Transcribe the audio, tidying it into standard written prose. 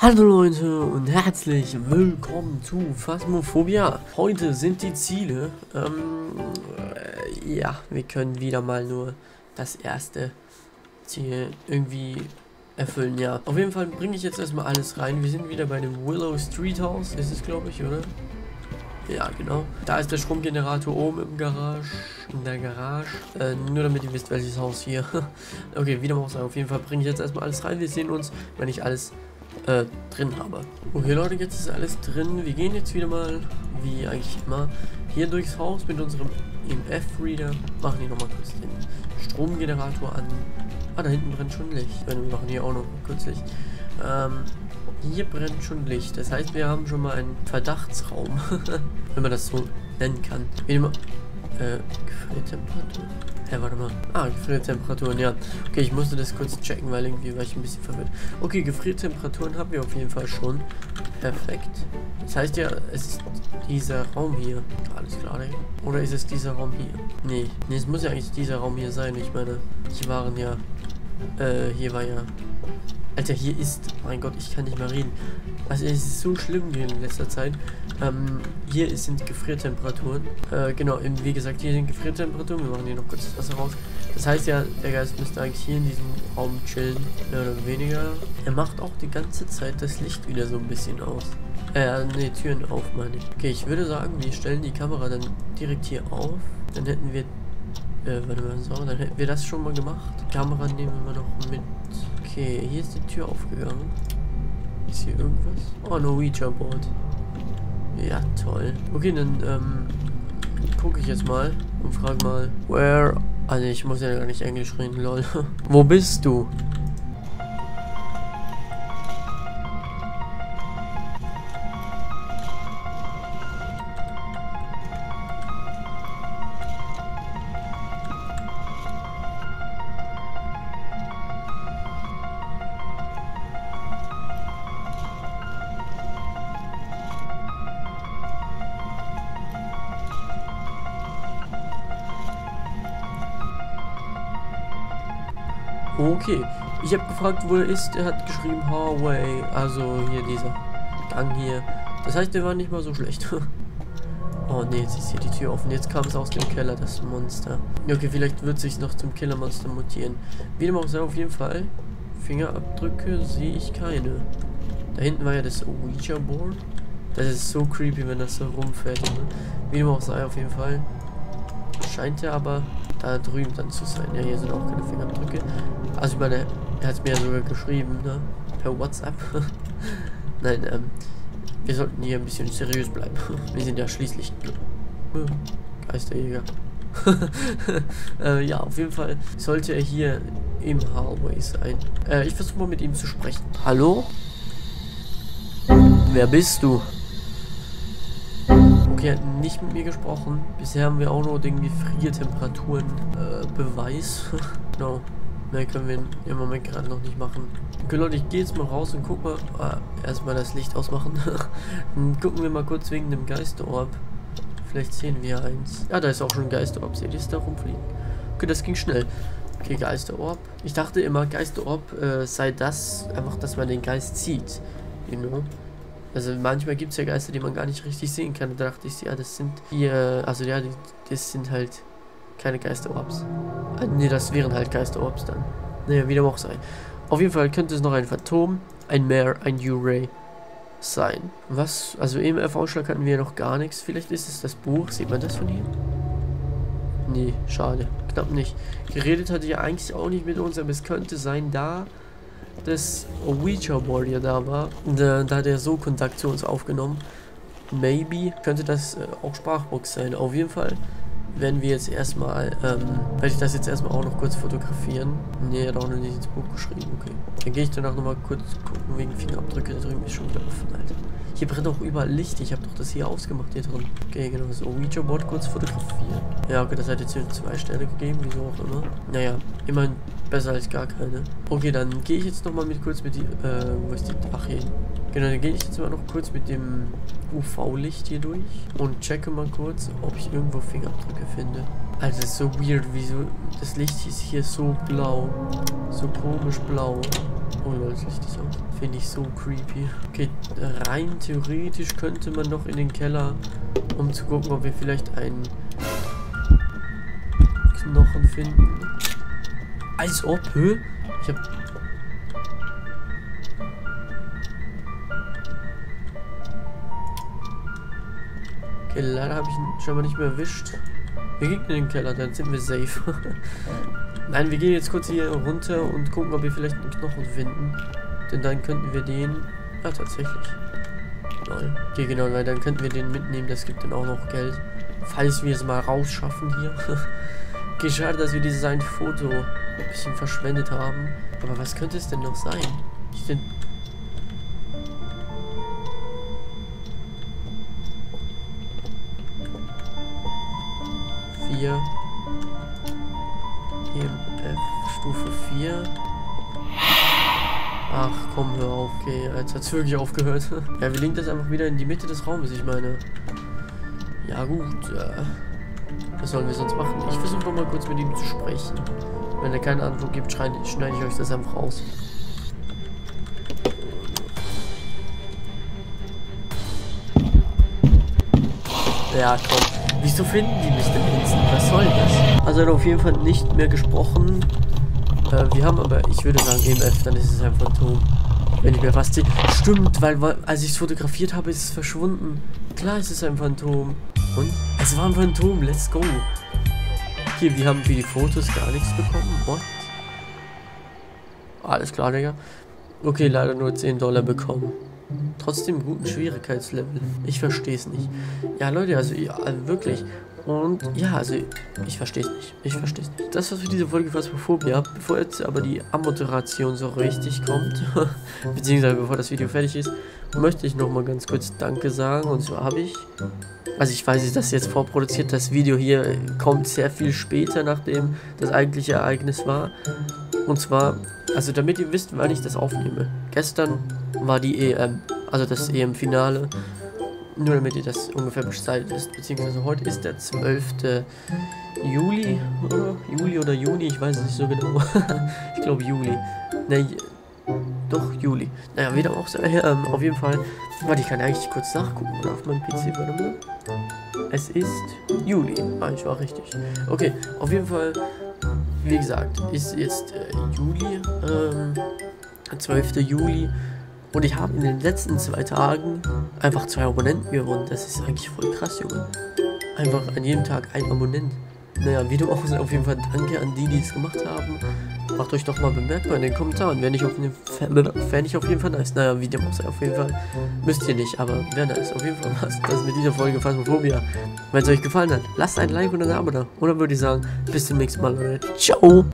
Hallo Leute und herzlich willkommen zu Phasmophobia. Heute sind die Ziele, ja, wir können wieder mal nur das erste Ziel irgendwie erfüllen, ja. Auf jeden Fall bringe ich jetzt erstmal alles rein. Wir sind wieder bei dem Willow Street House, ist es glaube ich, oder? Ja, genau. Da ist der Stromgenerator oben im Garage. In der Garage. Nur damit ihr wisst, welches Haus hier. Okay, wieder mal was sagen. Auf jeden Fall bringe ich jetzt erstmal alles rein. Wir sehen uns, wenn ich alles drin habe. Okay Leute, jetzt ist alles drin. Wir gehen jetzt wieder mal, wie eigentlich immer, hier durchs Haus mit unserem EMF-Reader. Machen hier nochmal kurz den Stromgenerator an. Ah, da hinten brennt schon Licht. Wir machen hier auch noch kurz Licht. Hier brennt schon Licht. Das heißt, wir haben schon mal einen Verdachtsraum. Wenn man das so nennen kann. Wie immer. Gefrierte Temperatur. Warte mal. Ah, Gefriertemperaturen, ja. Okay, ich musste das kurz checken, weil irgendwie war ich ein bisschen verwirrt. Okay, Gefriertemperaturen haben wir auf jeden Fall schon. Perfekt. Das heißt ja, es ist dieser Raum hier. Alles klar, ey. Oder ist es dieser Raum hier? Nee, es muss ja eigentlich dieser Raum hier sein. Ich meine, hier waren ja... hier war ja... Alter, hier ist... Mein Gott, ich kann nicht mehr reden. Also es ist so schlimm hier in letzter Zeit. Hier sind Gefriertemperaturen. Genau, wie gesagt, hier sind Gefriertemperaturen. Wir machen hier noch kurz das Wasser raus. Das heißt ja, der Geist müsste eigentlich hier in diesem Raum chillen. Mehr oder weniger. Er macht auch die ganze Zeit das Licht wieder so ein bisschen aus. Ne, Türen auf, meine ich. Okay, ich würde sagen, wir stellen die Kamera dann direkt hier auf. Dann hätten wir... warte mal, so, dann hätten wir das schon mal gemacht. Die Kamera nehmen wir noch mit... Okay, hier ist die Tür aufgegangen. Ist hier irgendwas? Oh, eine Ouija Board. Ja, toll. Okay, dann gucke ich jetzt mal und frage mal, where... Also ich muss ja gar nicht Englisch reden, lol. Wo bist du? Okay, ich habe gefragt, wo er ist. Er hat geschrieben Hallway, also hier dieser Gang hier. Das heißt, der war nicht mal so schlecht. Oh ne, jetzt ist hier die Tür offen. Jetzt kam es aus dem Keller, das Monster. Okay, vielleicht wird sich noch zum Killermonster mutieren. Wie dem auch sei, auf jeden Fall. Fingerabdrücke sehe ich keine. Da hinten war ja das Ouija Board. Das ist so creepy, wenn das so rumfällt. Ne? Wie dem auch sei, auf jeden Fall. Scheint er aber da drüben dann zu sein. Ja, hier sind auch keine Fingerabdrücke. Also ich meine, er hat es mir ja sogar geschrieben, ne? Per WhatsApp. Nein, wir sollten hier ein bisschen seriös bleiben. Wir sind ja schließlich Geisterjäger. Ja, auf jeden Fall sollte er hier im Hallway sein. Ich versuche mal mit ihm zu sprechen. Hallo? Wer bist du? Okay, er hat nicht mit mir gesprochen. Bisher haben wir auch nur den Gefriertemperaturen-Beweis. Genau. Mehr können wir im Moment gerade noch nicht machen. Okay Leute, ich gehe jetzt mal raus und guck mal. Erstmal das Licht ausmachen. Dann gucken wir mal kurz wegen dem Geisterorb. Vielleicht sehen wir eins. Ja, da ist auch schon ein Geisterorb. Seht ihr es da rumfliegen? Okay, das ging schnell. Okay, Geisterorb. Ich dachte immer, Geisterorb sei das, einfach, dass man den Geist sieht. You know? Also manchmal gibt es ja Geister, die man gar nicht richtig sehen kann. Da dachte ich, ja, das sind hier, also ja, das sind halt keine Geisterorbs. Ne, das wären halt Geisterorbs dann. Naja, wie dem auch sei. Auf jeden Fall könnte es noch ein Phantom, ein Mare, ein U-Ray sein. Was? Also EMF-Ausschlag hatten wir noch gar nichts. Vielleicht ist es das Buch. Sieht man das von hier? Nee, schade. Knapp nicht. Geredet hatte ja eigentlich auch nicht mit uns, aber es könnte sein, da das Ouija Board ja da war. Da hat er so Kontakt zu uns aufgenommen. Maybe könnte das auch Sprachbox sein. Auf jeden Fall werden wir jetzt erstmal, werde ich das jetzt erstmal auch noch kurz fotografieren. Ne, er hat auch noch nicht ins Buch geschrieben, okay. Dann gehe ich danach nochmal kurz gucken, wegen Fingerabdrücke, da drüben ist schon wieder offen, Alter. Hier brennt auch überall Licht, ich habe doch das hier ausgemacht, hier drin. Okay, genau, das Ouija Board kurz fotografieren. Ja, okay, das hat jetzt hier 2 Sterne gegeben, wieso auch immer. Naja, immerhin besser als gar keine. Okay, dann gehe ich jetzt nochmal kurz mit die, wo ist die, ach hier. Genau, dann gehe ich jetzt mal noch kurz mit dem UV-Licht hier durch und checke mal kurz, ob ich irgendwo Fingerabdrücke finde. Also es ist so weird, wieso das Licht ist hier so blau, so komisch blau. Oh Leute, das Licht ist aus. Finde ich so creepy. Okay, rein theoretisch könnte man noch in den Keller, um zu gucken, ob wir vielleicht einen Knochen finden. Als ob, hä? Ich hab... Okay, leider habe ich ihn scheinbar nicht mehr erwischt. Wir gehen in den Keller, dann sind wir safe. Nein, wir gehen jetzt kurz hier runter und gucken, ob wir vielleicht einen Knochen finden. Denn dann könnten wir den... Ah, tatsächlich. Lol. Okay, genau, weil dann könnten wir den mitnehmen. Das gibt dann auch noch Geld. Falls wir es mal rausschaffen hier. Okay, schade, dass wir dieses ein Foto ein bisschen verschwendet haben. Aber was könnte es denn noch sein? Ich bin... EMF-Stufe 4. Ach komm, hör auf. Okay, jetzt hat es wirklich aufgehört. Ja, wir legen das einfach wieder in die Mitte des Raumes, ich meine. Ja gut, was sollen wir sonst machen? Ich versuche mal kurz mit ihm zu sprechen. Wenn er keine Antwort gibt, schneide ich euch das einfach aus. Ja, komm. Wieso finden die mich denn instant? Was soll das? Also er hat auf jeden Fall nicht mehr gesprochen. Wir haben aber, ich würde sagen, EMF, dann ist es ein Phantom. Wenn ich mir was ziehe. Stimmt, weil als ich es fotografiert habe, ist es verschwunden. Klar, es ist ein Phantom. Und? Es war ein Phantom, let's go. Hier, wir haben für die Fotos gar nichts bekommen. What? Alles klar, Digga. Okay, leider nur $10 bekommen. Trotzdem guten Schwierigkeitslevel. Ich verstehe es nicht. Ja, Leute, also ja, wirklich. Und ja, also ich verstehe es nicht. Ich verstehe es nicht. Das war's für diese Folge Phasmophobia. Bevor jetzt aber die Ammoderation so richtig kommt, beziehungsweise bevor das Video fertig ist, möchte ich nochmal ganz kurz Danke sagen. Und zwar habe ich... Also ich weiß, dass jetzt vorproduziert, das Video hier kommt sehr viel später, nachdem das eigentliche Ereignis war. Und zwar, also damit ihr wisst, wann ich das aufnehme. Gestern war die EM, also das EM-Finale. Nur damit ihr das ungefähr Bescheid wisst. Beziehungsweise heute ist der 12. Juli. Juli oder Juni, ich weiß es nicht so genau. Ich glaube Juli. Nee, doch Juli. Naja, wieder auch so. Auf jeden Fall. Warte, ich kann eigentlich kurz nachgucken auf meinem PC. Warte mal. Es ist Juli. Ah, ich war richtig. Okay, auf jeden Fall. Wie gesagt, ist jetzt Juli. 12. Juli. Und ich habe in den letzten 2 Tagen einfach 2 Abonnenten gewonnen. Das ist eigentlich voll krass, Junge. Einfach an jedem Tag 1 Abonnent. Naja, wie du auch sagst, auf jeden Fall danke an die, die es gemacht haben. Macht euch doch mal bemerkbar in den Kommentaren. Wäre nicht auf jeden Fall nice. Naja, wie dem auch sei, auf jeden Fall. Müsst ihr nicht, aber wäre nice. Auf jeden Fall war es das mit dieser Folge Phasmophobia. Wenn es euch gefallen hat, lasst ein Like und ein Abo da. Oder würde ich sagen, bis zum nächsten Mal, Leute. Ciao!